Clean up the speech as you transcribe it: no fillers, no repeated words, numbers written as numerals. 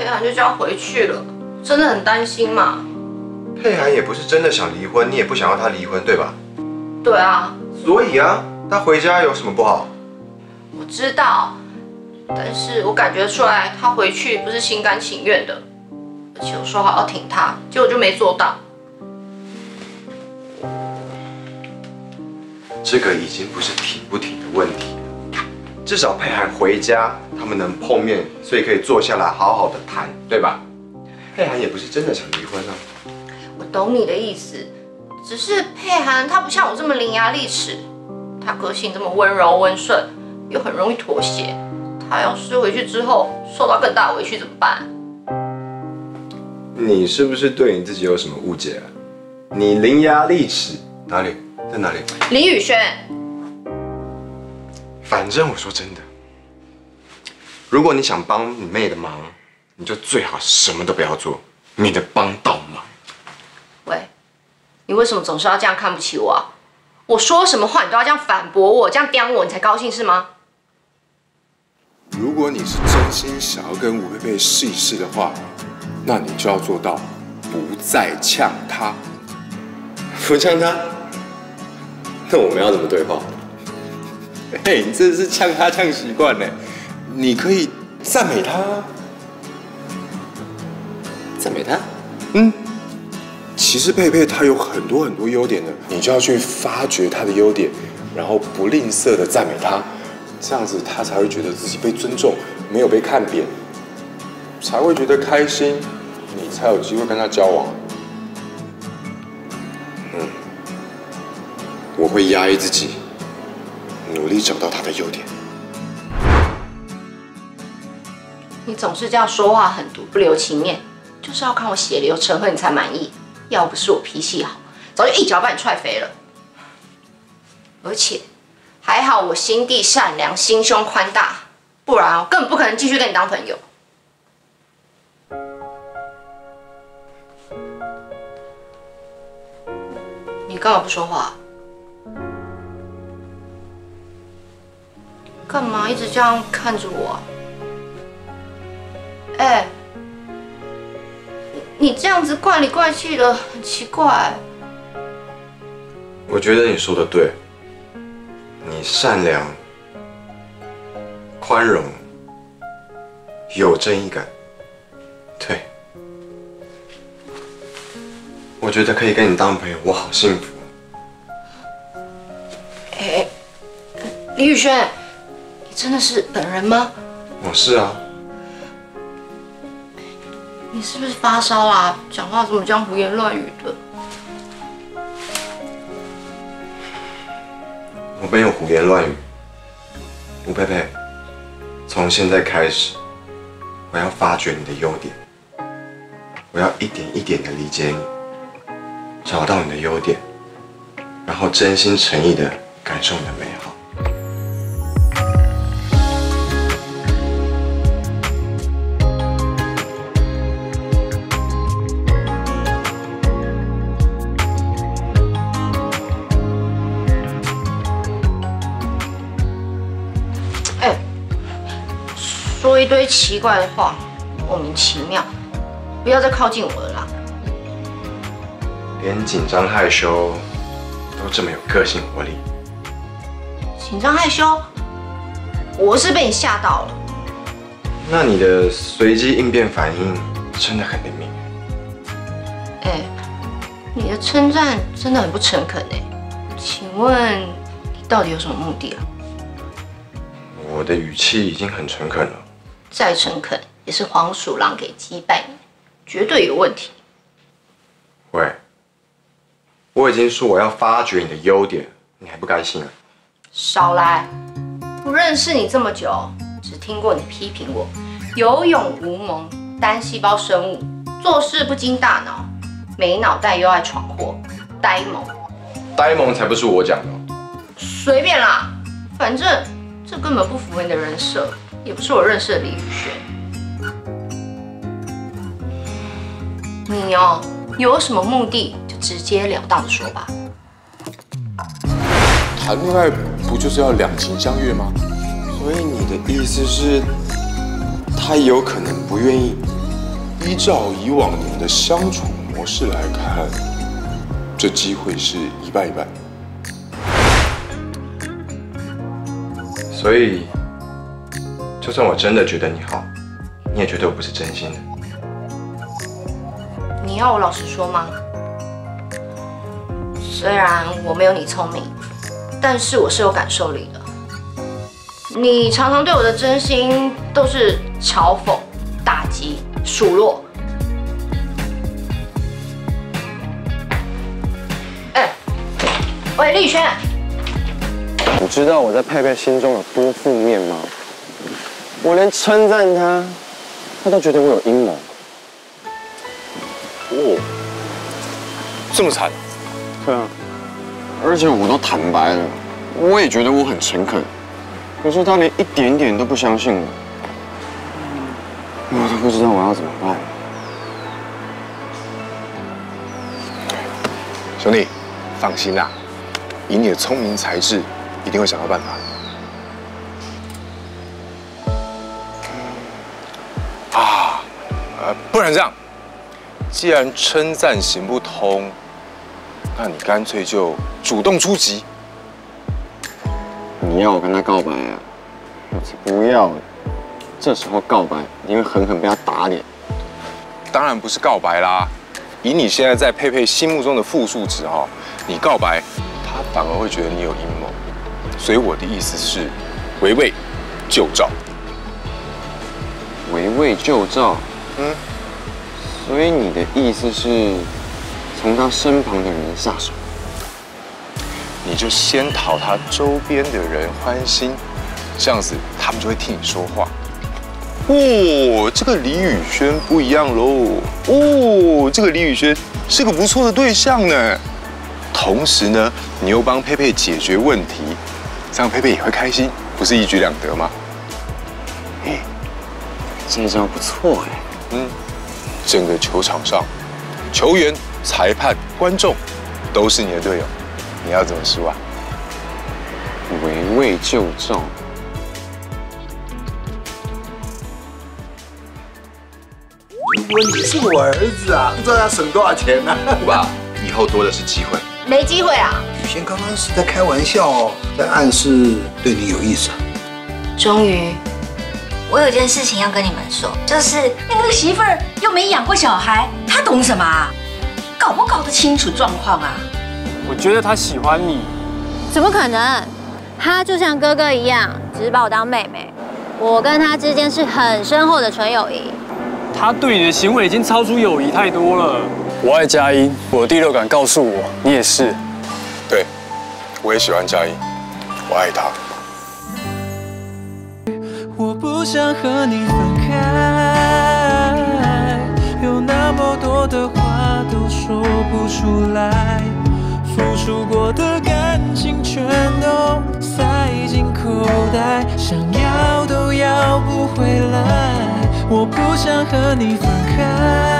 佩涵就这样回去了，真的很担心嘛。佩涵也不是真的想离婚，你也不想要她离婚，对吧？对啊。所以啊，她回家有什么不好？我知道，但是我感觉出来她回去不是心甘情愿的，而且我说好要挺她，结果就没做到。 这个已经不是挺不挺的问题了，至少佩涵回家，他们能碰面，所以可以坐下来好好的谈，对吧？佩涵也不是真的想离婚啊。我懂你的意思，只是佩涵她不像我这么伶牙俐齿，她个性这么温柔温顺，又很容易妥协。她要是回去之后受到更大的委屈怎么办？你是不是对你自己有什么误解啊？你伶牙俐齿哪里？ 在哪里？林宇轩。反正我说真的，如果你想帮你妹的忙，你就最好什么都不要做，免得帮倒忙。喂，你为什么总是要这样看不起我啊？我说什么话你都要这样反驳我，这样刁我，你才高兴是吗？如果你是真心想要跟吴佩佩试一试的话，那你就要做到不再呛她，不呛她。 那我们要怎么对话？哎，你真的是呛他呛习惯嘞！你可以赞美他，赞美他。嗯，其实佩佩她有很多很多优点的，你就要去发掘她的优点，然后不吝啬的赞美她，这样子她才会觉得自己被尊重，没有被看扁，才会觉得开心，你才有机会跟她交往。 我会压抑自己，努力找到他的优点。你总是这样说话，很毒，不留情面，就是要看我血流成河你才满意。要不是我脾气好，早就一脚把你踹飞了。而且还好我心地善良，心胸宽大，不然我根本不可能继续跟你当朋友。你干嘛不说话？ 干嘛一直这样看着我啊？哎，你这样子怪里怪气的，很奇怪。我觉得你说的对，你善良、宽容、有正义感，对，我觉得可以跟你当朋友，我好幸福。哎，李宇轩。 真的是本人吗？我是啊。你是不是发烧啦、啊？讲话怎么这样胡言乱语的？我没有胡言乱语。吴佩佩，从现在开始，我要发掘你的优点，我要一点一点的理解你，找到你的优点，然后真心诚意的感受你的美好。 一堆奇怪的话，莫名其妙，不要再靠近我了啦！连紧张害羞都这么有个性活力，紧张害羞，我是被你吓到了。那你的随机应变反应真的很灵敏。哎，你的称赞真的很不诚恳哎，请问你到底有什么目的啊？我的语气已经很诚恳了。 再诚恳也是黄鼠狼给击败你，绝对有问题。喂，我已经说我要发掘你的优点，你还不甘心啊？少来！不认识你这么久，只听过你批评我有勇无谋、单细胞生物，做事不经大脑，没脑袋又爱闯祸，呆萌。呆萌才不是我讲的。随便啦，反正这根本不符合你的人设。 也不是我认识的李宇轩。你哦，有什么目的就直截了当的说吧。谈恋爱不就是要两情相悦吗？所以你的意思是，他有可能不愿意，依照以往你们的相处模式来看，这机会是一半一半。所以，就算我真的觉得你好，你也绝对不是真心的。你要我老实说吗？虽然我没有你聪明，但是我是有感受力的。你常常对我的真心都是嘲讽、打击、数落。哎，喂，丽轩，你知道我在佩佩心中有多负面吗？我连称赞她，她都觉得我有阴谋。哦，这么惨？对啊，而且我都坦白了，我也觉得我很诚恳。 可是他连一点点都不相信我，我都不知道我要怎么办。兄弟，放心啦，以你的聪明才智，一定会想到办法。不然这样，既然称赞行不通，那你干脆就主动出击。 你要我跟他告白啊？我才不要！这时候告白，你会狠狠被他打脸。当然不是告白啦，以你现在在佩佩心目中的复数值哈，你告白，他反而会觉得你有阴谋。所以我的意思是，围魏救赵。围魏救赵？嗯。所以你的意思是，从他身旁的人下手。 你就先讨他周边的人欢心，这样子他们就会替你说话。哦，这个李宇轩不一样喽。哦，这个李宇轩是个不错的对象呢。同时呢，你又帮佩佩解决问题，这样佩佩也会开心，不是一举两得吗？哎，这一招不错哎。嗯，整个球场上，球员、裁判、观众，都是你的队友。 你要怎么说啊？围魏救赵。如果你是我儿子啊，不知道要省多少钱呢？虎爸，以后多的是机会。没机会啊！雨轩刚刚是在开玩笑哦，在暗示对你有意思啊。终于，我有件事情要跟你们说，就是那个媳妇儿又没养过小孩，她懂什么啊？搞不搞得清楚状况啊？ 我觉得他喜欢你，怎么可能？他就像哥哥一样，只是把我当妹妹。我跟他之间是很深厚的纯友谊。他对你的行为已经超出友谊太多了。我爱佳音，我的第六感告诉我，你也是。对，我也喜欢佳音，我爱她。我不想和你分开，有那么多的话都说不出来。 付出过的感情全都塞进口袋，想要都要不回来，我不想和你分开。